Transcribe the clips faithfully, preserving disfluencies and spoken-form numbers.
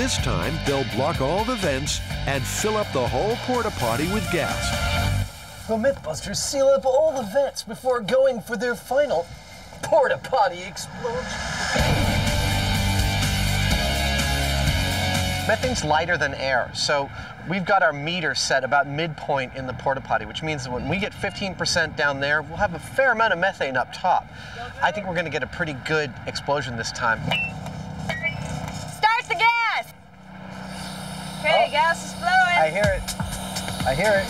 This time, they'll block all the vents and fill up the whole porta potty with gas. The MythBusters seal up all the vents before going for their final porta potty explosion. Methane's lighter than air, so we've got our meter set about midpoint in the porta potty, which means that when we get fifteen percent down there, we'll have a fair amount of methane up top. I think we're going to get a pretty good explosion this time. Starts the gas! Okay, oh, gas is flowing. I hear it. I hear it.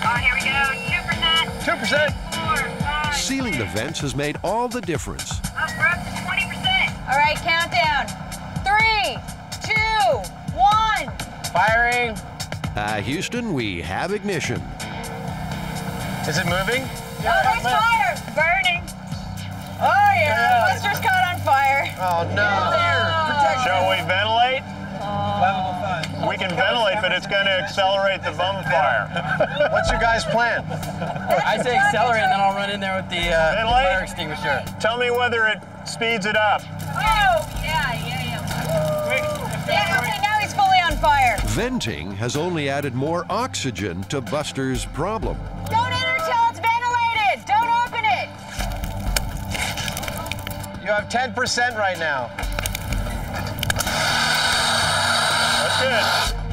Oh, here we go. two percent. two percent. Sealing the vents has made all the difference. Oh, we're up to twenty percent. All right, countdown. Three, two, one. Firing. Uh, Houston, we have ignition. Is it moving? Yeah, oh, there's fire. Burning. Oh, yeah. yeah. Buster's caught on fire. Oh, no. Oh. Shall we ventilate? Oh. We can ventilate, but it's going to accelerate the bonfire. What's your guys' plan? I say accelerate, and then I'll run in there with the, uh, the fire extinguisher. Tell me whether it speeds it up. Oh, yeah, yeah, yeah. Yeah, okay, now he's fully on fire. Venting has only added more oxygen to Buster's problem. Don't enter till it's ventilated. Don't open it. You have ten percent right now.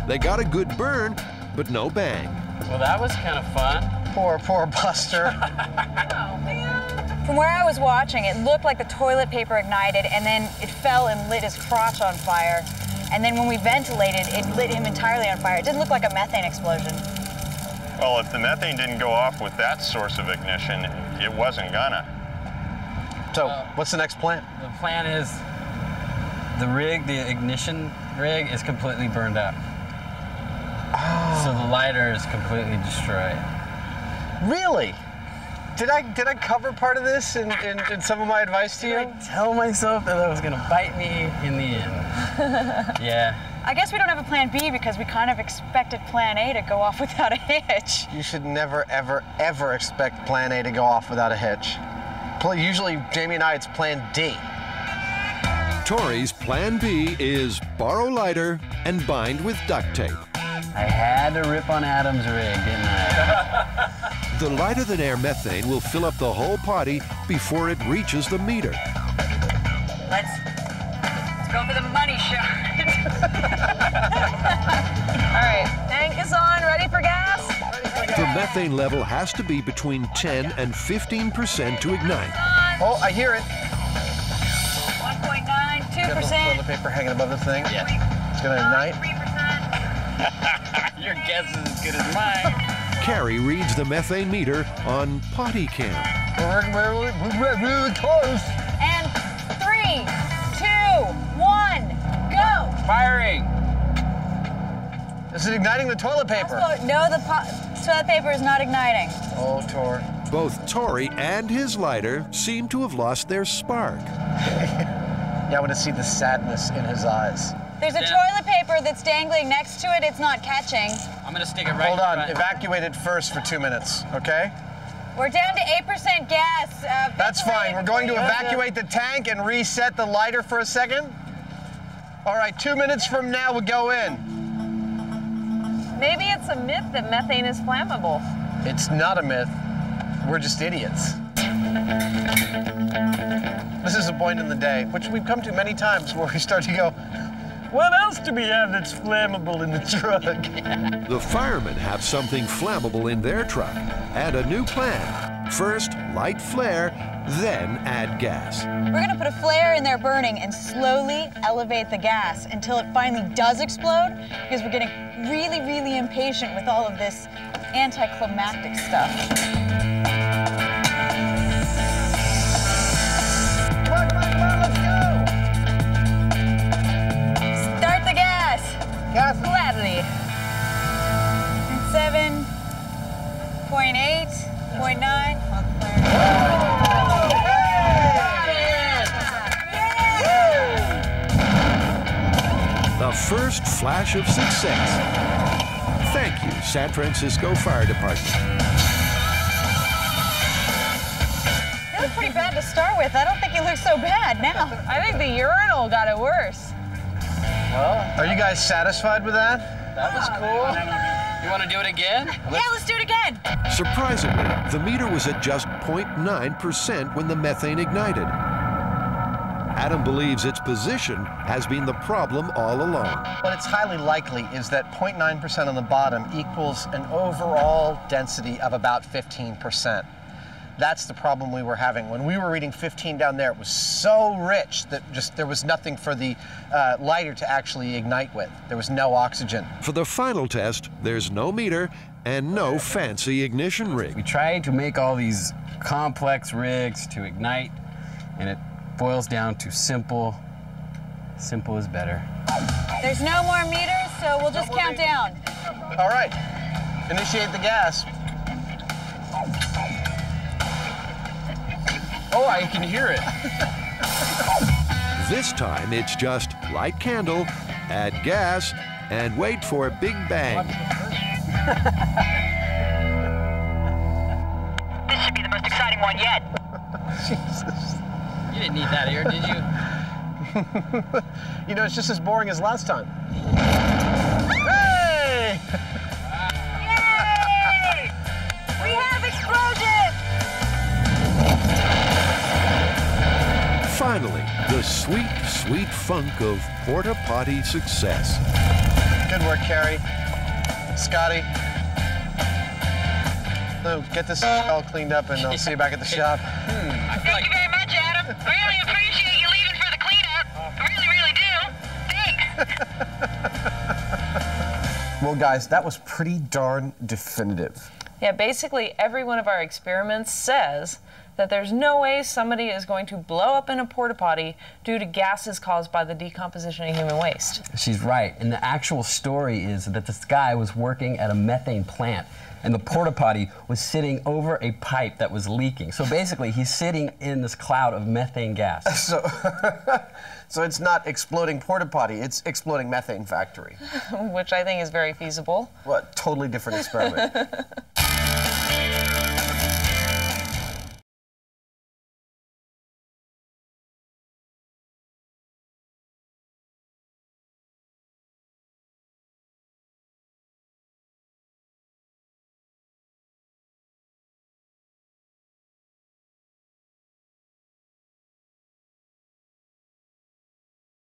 They got a good burn, but no bang. Well, that was kind of fun. Poor, poor Buster. Oh, man. From where I was watching, it looked like the toilet paper ignited, and then it fell and lit his crotch on fire. And then when we ventilated, it lit him entirely on fire. It didn't look like a methane explosion. Well, if the methane didn't go off with that source of ignition, it wasn't gonna. So, uh, what's the next plan? The plan is the rig, the ignition rig, is completely burned up. Oh. So the lighter is completely destroyed. Really? Did I did I cover part of this in, in, in some of my advice to you? Did I tell myself that that was gonna bite me in the end? Yeah. I guess we don't have a plan B because we kind of expected plan A to go off without a hitch. You should never, ever, ever expect plan A to go off without a hitch. Usually, Jamie and I, it's plan D. Tori's plan B is borrow lighter and bind with duct tape. I had to rip on Adam's rig, didn't I? The lighter-than-air methane will fill up the whole potty before it reaches the meter. Let's, let's go for the money shot. All right, tank is on, ready for gas? The methane level has to be between ten and fifteen percent to ignite. Oh, I hear it. one point nine two percent. Toilet paper hanging above the thing. Yeah. It's going to ignite. Your guess is as good as mine. Carrie reads the methane meter on potty cam. We're really close. And three, two, one, go. Firing. This is igniting the toilet paper. No, the toilet paper is not igniting. Oh, Tor. Both Tori and his lighter seem to have lost their spark. Yeah, I want to see the sadness in his eyes. There's a yeah. toilet paper that's dangling next to it. It's not catching. I'm going to stick it right Hold on. Front. Evacuate it first for two minutes, okay? We're down to eight percent gas. Uh, that's fine. We're going to evacuate the tank and reset the lighter for a second. All right, two minutes from now, we'll go in. Maybe it's a myth that methane is flammable. It's not a myth. We're just idiots. This is a point in the day, which we've come to many times, where we start to go, what else do we have that's flammable in the truck? The firemen have something flammable in their truck and a new plan. First, light flare, then add gas. We're gonna put a flare in there burning and slowly elevate the gas until it finally does explode, because we're getting really, really impatient with all of this anticlimactic stuff. Come on, come on, come on, let's go! Start the gas. Gas. Gladly. Seven, point eight, point nine. The first flash of success. Thank you, San Francisco Fire Department. You look pretty bad to start with. I don't think you look so bad now. I think the urinal got it worse. Huh? Are you guys satisfied with that? That was cool. You want to do it again? Let's... Yeah, let's do it again. Surprisingly, the meter was at just zero point nine percent when the methane ignited. Adam believes its position has been the problem all along. What it's highly likely is that zero point nine percent on the bottom equals an overall density of about fifteen percent. That's the problem we were having. When we were reading fifteen down there, it was so rich that just there was nothing for the uh, lighter to actually ignite with. There was no oxygen. For the final test, there's no meter and no fancy ignition rig. We tried to make all these complex rigs to ignite, and it boils down to simple. Simple is better. There's no more meters, so we'll just count down. All right. Initiate the gas. Oh, I can hear it. This time, it's just light candle, add gas, and wait for a big bang. This should be the most exciting one yet. Jesus. You didn't need that air, did you? You know, it's just as boring as last time. Hey! Yay! We have explosion! Finally, the sweet, sweet funk of porta potty success. Good work, Carrie. Scotty. So get this all cleaned up, and I'll see you back at the shop. Hmm. Thank you very much, Adam. Really appreciate you leaving for the cleanup. I really, really do. Thanks. Well, guys, that was pretty darn definitive. Yeah, basically every one of our experiments says that there's no way somebody is going to blow up in a porta potty due to gases caused by the decomposition of human waste. She's right, and the actual story is that this guy was working at a methane plant, and the porta potty was sitting over a pipe that was leaking. So basically, he's sitting in this cloud of methane gas. So, so it's not exploding porta potty, it's exploding methane factory. Which I think is very feasible. Well, totally different experiment.